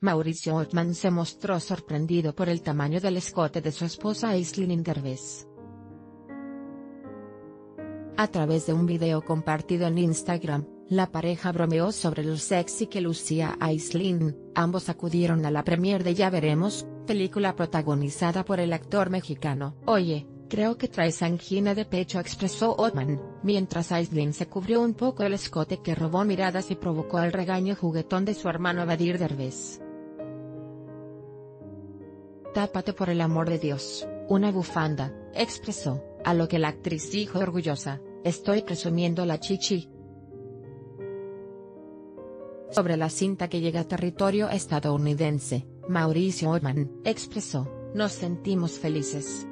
Mauricio Ochmann se mostró sorprendido por el tamaño del escote de su esposa Aislinn Derbez. A través de un video compartido en Instagram, la pareja bromeó sobre lo sexy que lucía Aislinn. Ambos acudieron a la premiere de Ya veremos, película protagonizada por el actor mexicano. Oye, creo que traes angina de pecho, expresó Ochmann, mientras Aislinn se cubrió un poco el escote que robó miradas y provocó el regaño juguetón de su hermano Vadir Derbez. Tápate por el amor de Dios, una bufanda, expresó, a lo que la actriz dijo orgullosa, estoy presumiendo la chichi. Sobre la cinta que llega a territorio estadounidense, Mauricio Ochmann expresó, nos sentimos felices.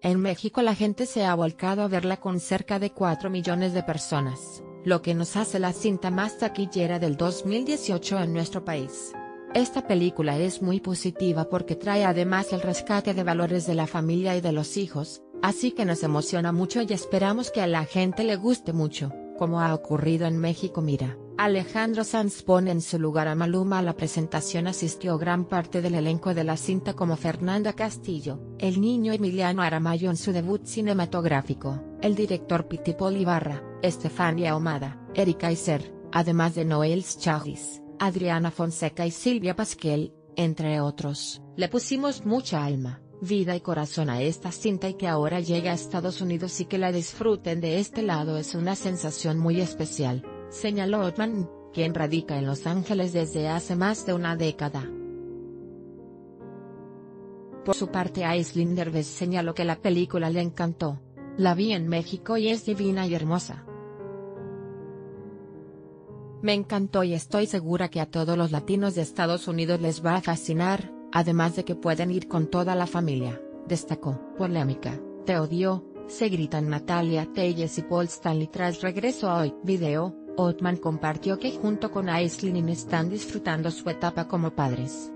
En México la gente se ha volcado a verla con cerca de 4 millones de personas, lo que nos hace la cinta más taquillera del 2018 en nuestro país. Esta película es muy positiva porque trae además el rescate de valores de la familia y de los hijos, así que nos emociona mucho y esperamos que a la gente le guste mucho, como ha ocurrido en México. Mira, Alejandro Sanz pone en su lugar a Maluma. A la presentación asistió gran parte del elenco de la cinta como Fernanda Castillo, el niño Emiliano Aramayo en su debut cinematográfico, el director Piti Polibarra, Estefania Omada, Erika Iser, además de Noel Chagis, Adriana Fonseca y Silvia Pasquel, entre otros. Le pusimos mucha alma, vida y corazón a esta cinta y que ahora llega a Estados Unidos y que la disfruten de este lado es una sensación muy especial, señaló Ochmann, quien radica en Los Ángeles desde hace más de una década. Por su parte, Aislinn Derbez señaló que la película le encantó. La vi en México y es divina y hermosa. Me encantó y estoy segura que a todos los latinos de Estados Unidos les va a fascinar, además de que pueden ir con toda la familia, destacó. Polémica, te odio, se gritan Natalia Téllez y Paul Stanley tras regreso a Hoy. Video, Ochmann compartió que junto con Aislinn están disfrutando su etapa como padres.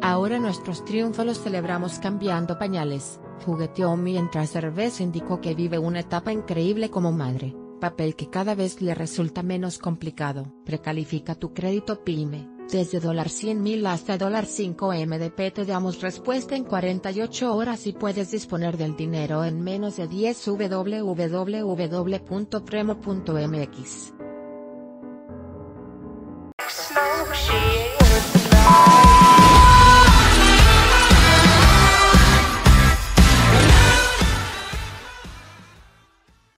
Ahora nuestros triunfos los celebramos cambiando pañales, jugueteó mientras Derbez indicó que vive una etapa increíble como madre, papel que cada vez le resulta menos complicado. Precalifica tu crédito pyme, desde $100,000 hasta $5,000. Te damos respuesta en 48 horas y puedes disponer del dinero en menos de 10 www.premo.mx.